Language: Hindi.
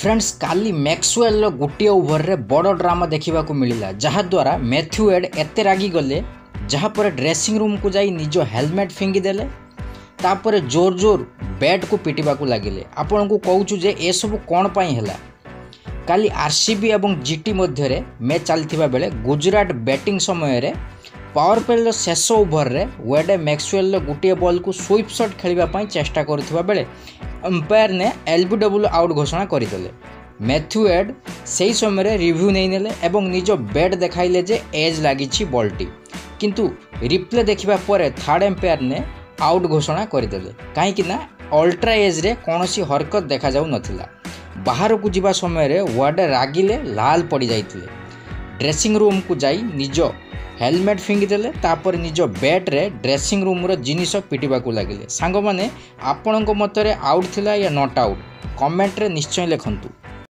फ्रेंड्स काली मैक्सवेल गोटे ओवर रे बड़ ड्रामा देखा मिलला जहाद्वारा मैथ्यू वेड एत रागिगले जहाँपर ड्रेसिंग रूम को जाई निज हेलमेट फिंगीदेले तापर जोर जोर बैट को पिटा लगिले। आपण को कहूँ जे एसबू कौन पाई है। काली आरसीबी और जीटी मध्य मैच चलता बेले गुजरात बैटिंग समय पावर प्ले शेष ओभर रे वेडे मैक्सवेल गोटे बॉल को स्विप शॉट खेलने चेष्टा करुवा बेले अंपायर ने एलबीडब्ल्यू आउट घोषणा करदे। मैथ्यू वेड से समय रिव्यू नहीं नेले निज बैट देखाइले जे एज लगी बॉलटी किंतु रिप्ले देखा पर थर्ड अंपायर ने आउट घोषणा करदे कहीं अल्ट्रा एज रे कौन सी हरकत देखा जाऊ नथिला। बाहर को जीवा समय वाडे रागिले लाल पड़ जाइतिले। ड्रेसिंग रूम को जाई निज हेलमेट फिंगीदेले तापर निज बैट रे ड्रेसिंग रूम रो जिनिस पिटा लगिले। सांग माने आपणक मतरे आउट थिला या नॉट आउट कमेंट रे निश्चय लिखंतु।